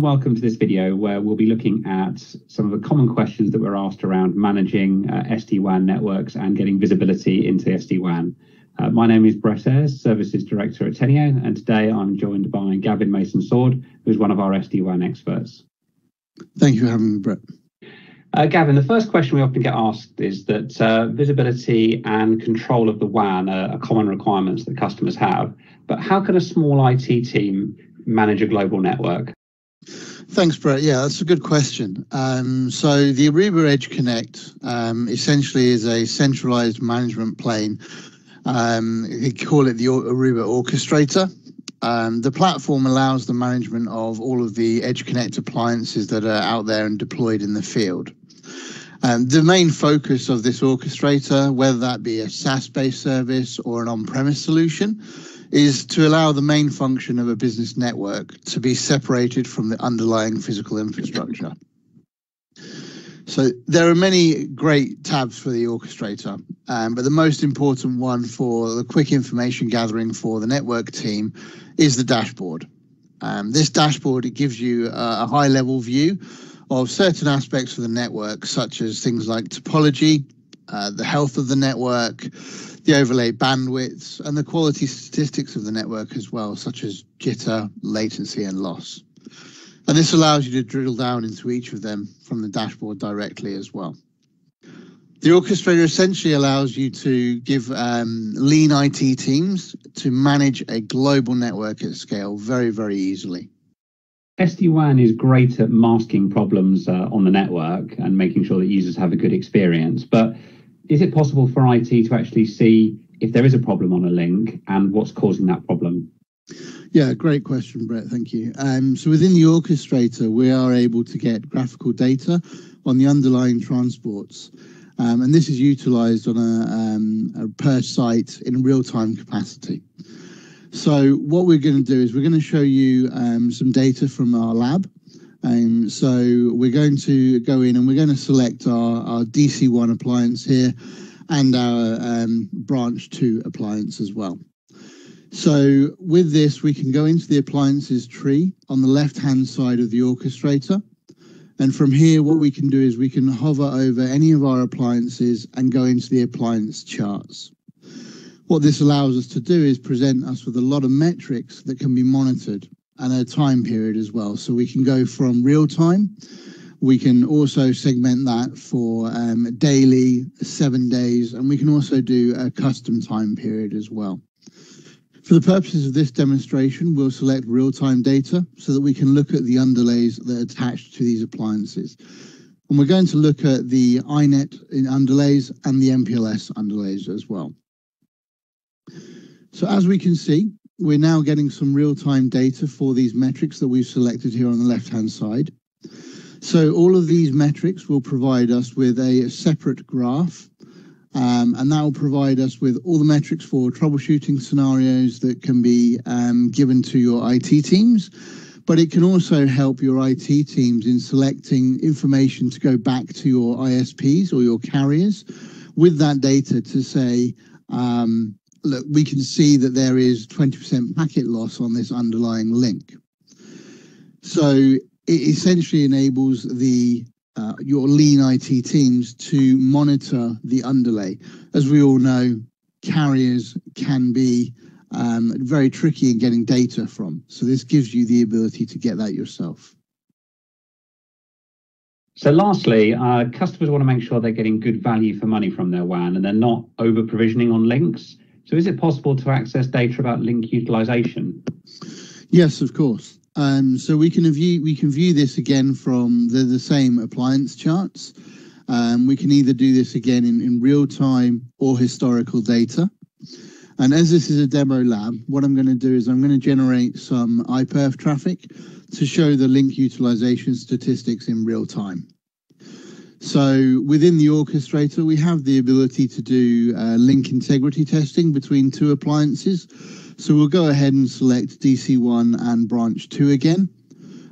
Welcome to this video where we'll be looking at some of the common questions that were asked around managing SD-WAN networks and getting visibility into SD-WAN. My name is Brett Ayres, Services Director at Teneo, and today I'm joined by Gavin Mason-Sword, who's one of our SD-WAN experts. Thank you for having me, Brett. Gavin, the first question we often get asked is that visibility and control of the WAN are common requirements that customers have, but how can a small IT team manage a global network? Thanks, Brett. Yeah, that's a good question. So the Aruba Edge Connect essentially is a centralized management plane. They call it the Aruba Orchestrator. The platform allows the management of all of the Edge Connect appliances that are out there and deployed in the field. The main focus of this orchestrator, whether that be a SaaS-based service or an on-premise solution, is to allow the main function of a business network to be separated from the underlying physical infrastructure. So there are many great tabs for the orchestrator, but the most important one for the quick information gathering for the network team is the dashboard. This dashboard, it gives you a high-level view of certain aspects of the network, such as things like topology, the health of the network, the overlay bandwidths, and the quality statistics of the network as well, such as jitter, latency, and loss. And this allows you to drill down into each of them from the dashboard directly as well. The orchestrator essentially allows you to give lean IT teams to manage a global network at scale very, very easily. SD-WAN is great at masking problems on the network and making sure that users have a good experience, but is it possible for IT to actually see if there is a problem on a link and what's causing that problem? Yeah, great question, Brett. Thank you. So within the orchestrator, we are able to get graphical data on the underlying transports. And this is utilized on a per site in real-time capacity. So what we're going to do is we're going to show you some data from our lab. So we're going to go in and we're going to select our DC1 appliance here and our branch 2 appliance as well. So with this, we can go into the appliances tree on the left-hand side of the orchestrator. And from here, what we can do is we can hover over any of our appliances and go into the appliance charts. What this allows us to do is present us with a lot of metrics that can be monitored and a time period as well. So we can go from real time. We can also segment that for daily, 7 days, and we can also do a custom time period as well. For the purposes of this demonstration, we'll select real time data so that we can look at the underlays that are attached to these appliances. And we're going to look at the INET underlays and the MPLS underlays as well. So as we can see, we're now getting some real-time data for these metrics that we've selected here on the left-hand side. So all of these metrics will provide us with a separate graph, and that will provide us with all the metrics for troubleshooting scenarios that can be given to your IT teams, but it can also help your IT teams in selecting information to go back to your ISPs or your carriers with that data to say, look, we can see that there is 20% packet loss on this underlying link. So it essentially enables your lean IT teams to monitor the underlay. As we all know, carriers can be very tricky in getting data from. So this gives you the ability to get that yourself. So lastly, customers want to make sure they're getting good value for money from their WAN and they're not over-provisioning on links. So is it possible to access data about link utilization? Yes, of course. So we can view this again from the same appliance charts. We can either do this again in real time or historical data. And as this is a demo lab, what I'm going to do is I'm going to generate some iPerf traffic to show the link utilization statistics in real time. So within the orchestrator, we have the ability to do link integrity testing between two appliances. So we'll go ahead and select DC1 and branch 2 again.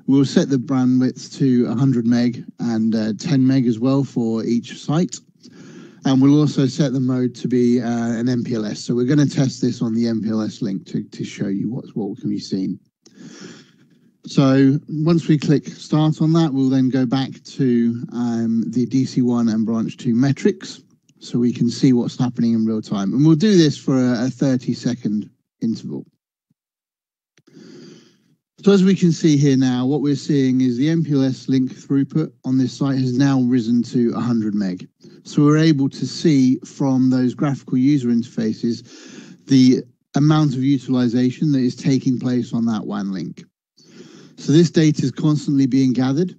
We'll set the bandwidth to 100 meg and 10 meg as well for each site. And we'll also set the mode to be an MPLS. So we're going to test this on the MPLS link to show you what can be seen. So once we click start on that, we'll then go back to the DC1 and branch 2 metrics so we can see what's happening in real time. And we'll do this for a 30-second interval. So as we can see here now, what we're seeing is the MPLS link throughput on this site has now risen to 100 meg. So we're able to see from those graphical user interfaces the amount of utilization that is taking place on that WAN link. So this data is constantly being gathered,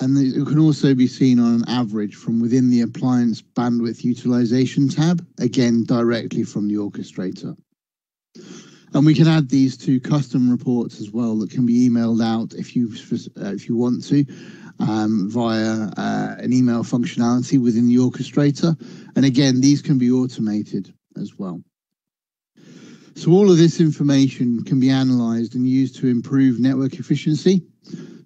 and it can also be seen on an average from within the appliance bandwidth utilization tab, again, directly from the orchestrator. And we can add these to custom reports as well that can be emailed out if you want to via an email functionality within the orchestrator. And again, these can be automated as well. So all of this information can be analyzed and used to improve network efficiency.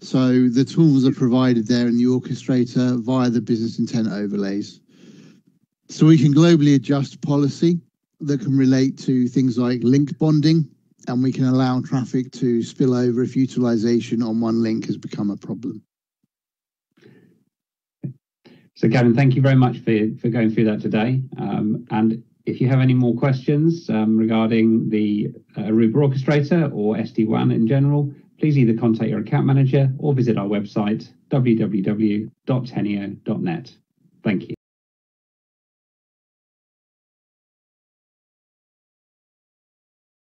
So the tools are provided there in the orchestrator via the business intent overlays. So we can globally adjust policy that can relate to things like link bonding, and we can allow traffic to spill over if utilization on one link has become a problem. So Gavin, thank you very much for going through that today. And if you have any more questions regarding the Aruba Orchestrator or SD-WAN in general, please either contact your account manager or visit our website, www.teneo.net. Thank you.